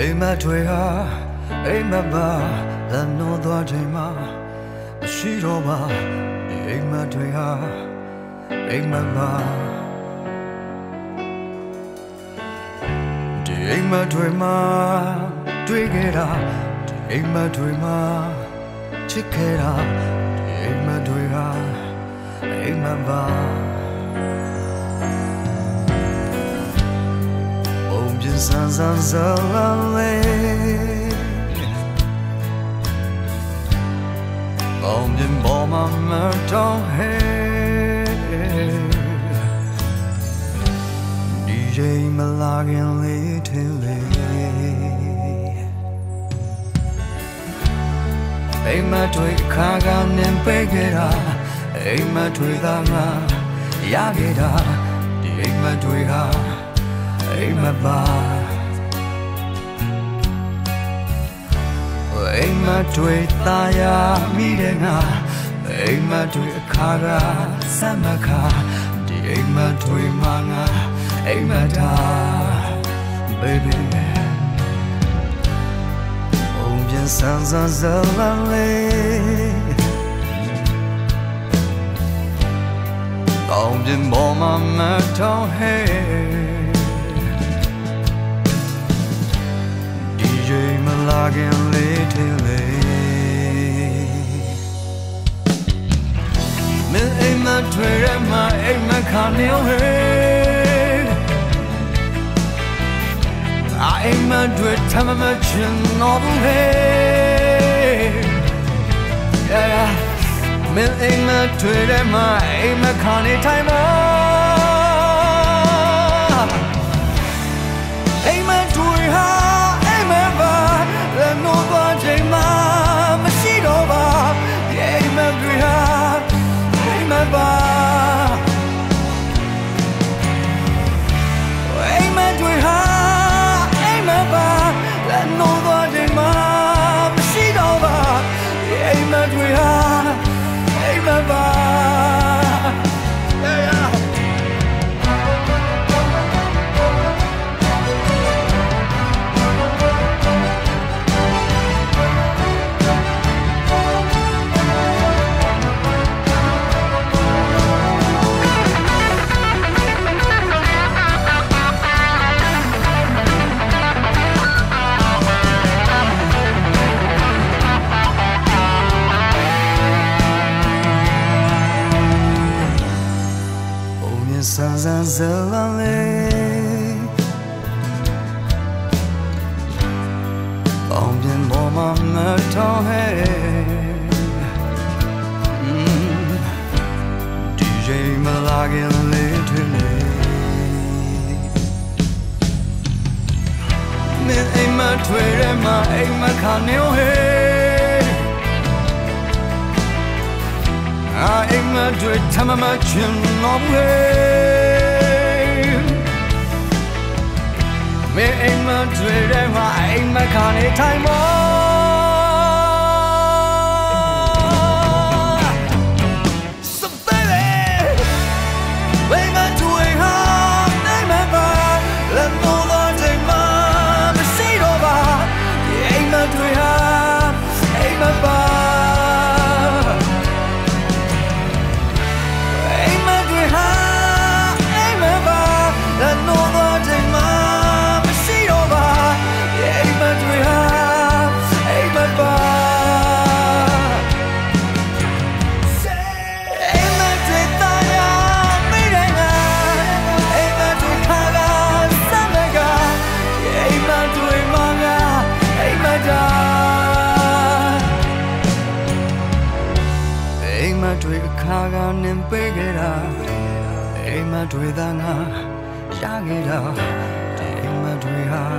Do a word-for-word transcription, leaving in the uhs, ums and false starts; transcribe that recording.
အိမ်မက်တွေဟာအိမ်မက်ပါလမ်းနှောသွားချိန်မှာမရှိတော့ပါဒီအိမ်မက်တွေဟာအိမ်မက်ပါဒီအိမ်မက်တွေမှာတွေ့ခဲ့တာဒီအိမ်မက်တွေမှာချစ်ခဲ့တာဒီအိမ်မက်တွေဟာအိမ်မက်ပါSan san san lale, bom bim bom mama don't hate. D J Malagan lay till lay. Hey my toy kagan and pegera, hey my toy dama yagera, hey my toy ha.အိမ်မက်ပါအိမ်မက်တွေသာယာမိတဲ့ငါအိမ်မက်တွေအခါကစမ်းမခါဒီအိမ်မက်တွေမှာငါအိမ်မက်တာ baby ဘုံပြန်ဆန်းဆန်းစလာလေတောင်းပြန်ပေါ်မှာမထောင်ဟဲ့J Malagan little lay. Me aima twere ma aima kaneo hey. Aima twe tamama chin nobu hey. Yeah. Me aima twere ma aima kane taima. Aima twere ha.So lonely, long been warm on the tall head. D J Malagan little late. Me ain't my Twitter, my ain't my canal head. I ain't my Twitter, time of my chin on head.Me ain't my dreamer, I ain't my kind of time. So baby, ain't my dreamer, ain't my bad. Let no one take my mistake over. Ain't my dreamer, ain't my bad.Kagan pegera, aima tweda nga, yagera, aima tweda.